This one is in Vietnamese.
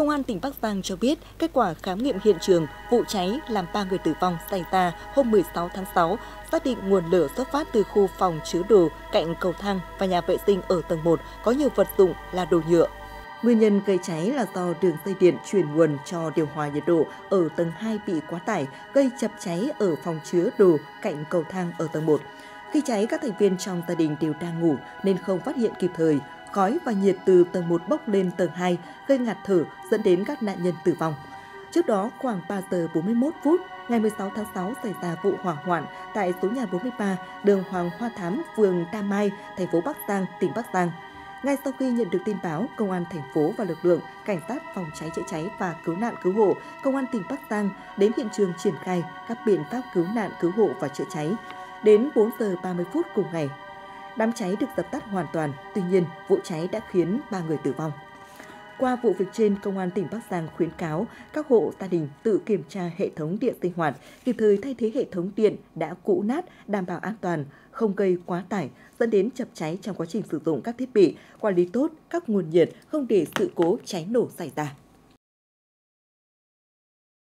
Công an tỉnh Bắc Giang cho biết kết quả khám nghiệm hiện trường vụ cháy làm 3 người tử vong xảy ra hôm 16 tháng 6, xác định nguồn lửa xuất phát từ khu phòng chứa đồ cạnh cầu thang và nhà vệ sinh ở tầng 1 có nhiều vật dụng là đồ nhựa. Nguyên nhân gây cháy là do đường dây điện truyền nguồn cho điều hòa nhiệt độ ở tầng 2 bị quá tải, gây chập cháy ở phòng chứa đồ cạnh cầu thang ở tầng 1. Khi cháy, các thành viên trong gia đình đều đang ngủ nên không phát hiện kịp thời. Khói và nhiệt từ tầng 1 bốc lên tầng 2, gây ngạt thở dẫn đến các nạn nhân tử vong. Trước đó, khoảng 3 giờ 41 phút, ngày 16 tháng 6 xảy ra vụ hỏa hoạn tại số nhà 43, đường Hoàng Hoa Thám, phường Đa Mai, thành phố Bắc Giang, tỉnh Bắc Giang. Ngay sau khi nhận được tin báo, Công an thành phố và lực lượng Cảnh sát phòng cháy chữa cháy và cứu nạn cứu hộ, Công an tỉnh Bắc Giang đến hiện trường triển khai các biện pháp cứu nạn cứu hộ và chữa cháy. Đến 4 giờ 30 phút cùng ngày, đám cháy được dập tắt hoàn toàn, tuy nhiên vụ cháy đã khiến 3 người tử vong. Qua vụ việc trên, Công an tỉnh Bắc Giang khuyến cáo các hộ gia đình tự kiểm tra hệ thống điện sinh hoạt, kịp thời thay thế hệ thống điện đã cũ nát, đảm bảo an toàn, không gây quá tải, dẫn đến chập cháy trong quá trình sử dụng các thiết bị, quản lý tốt các nguồn nhiệt, không để sự cố cháy nổ xảy ra.